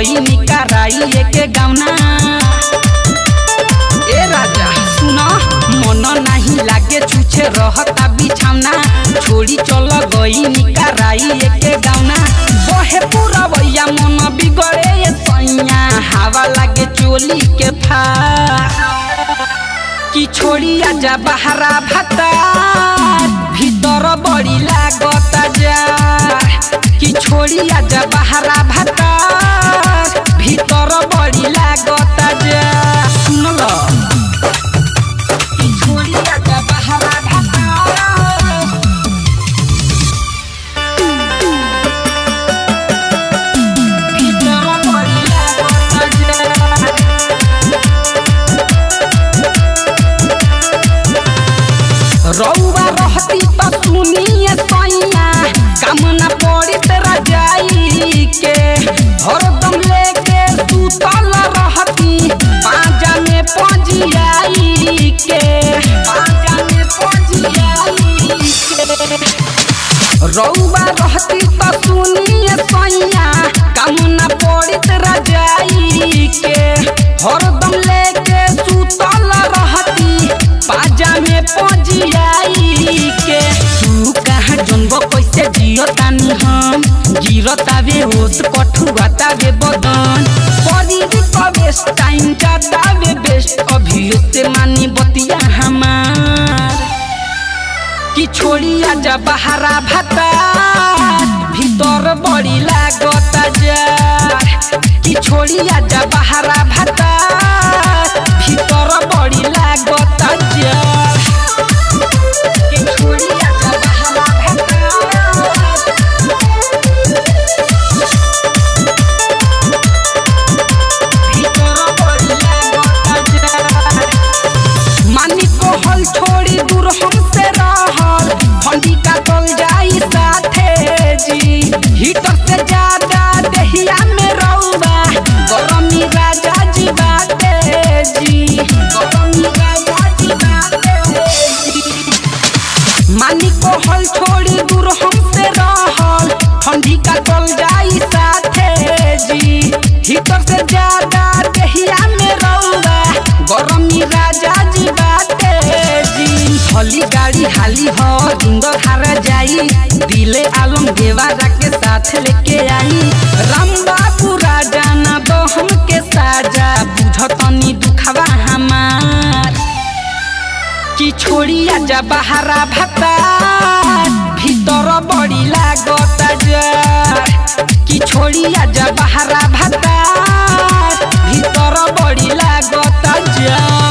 कोई निकाराई एके गावना ए राजा सुना मन नहीं लागे छुछे रहता बिछावना छोड़ी चल गई निकाराई एके गावना बहे पूरा भैया मन बिगड़े ये सैया हवा लागे चोली के फा की छोड़ी आजा बहरा भाता भीतर बड़ी लागता जा की छोड़ी आजा बहरा भाता भीतर बड़ी लागता जा सुन लो की छोड़ी आजा बहरा भाता भीतर बड़ी लागता जा रौवा रहती तो सुनिए सैया काम ना पड़े तेरा जाई के हरदम लेके सुतल रहती बाजा में पंजियाई के बाजा में पंजियाई के रौवा रहती तो सुनिए सैया काम ना पड़े तेरा जाई के हरदम लेके सुतल रहती बाजा में गिरतावे होश कठुआतावे बदन बॉडी कबेस टाइम जातावे बेस्ट अभी से मानी बतिया हमार की छोड़ी आजा बहरा भाता भीतर बड़ी लागता जा की छोड़ी आजा बहरा भाता भीतर बड़ी लागता जा छोड़ी दूर हमसे रहल ठंडी का तल जाई साथे जी हीटर से ज्यादा दहिया में रौवा गरमी राजा जी बाटे जी गरमी राजा जी बाटे मानी को हल छोड़ी दूर हमसे रहल ठंडी का तल जाई साथे जी हीटर से ज्यादा दहिया में रौवा गरमी राजा जी बाटे हली गाड़ी हाली हो जिंदर हारा जाई दिले आलम देवारा के साथ लेके आई राम बाबू राजा ना दो हमके साजा बुझतनी दुखवा हमार की छोड़ी आजा बहरा भाता भीतर बड़ी लागता जा की छोड़ी आजा बहरा भाता भीतर बड़ी लागता जा।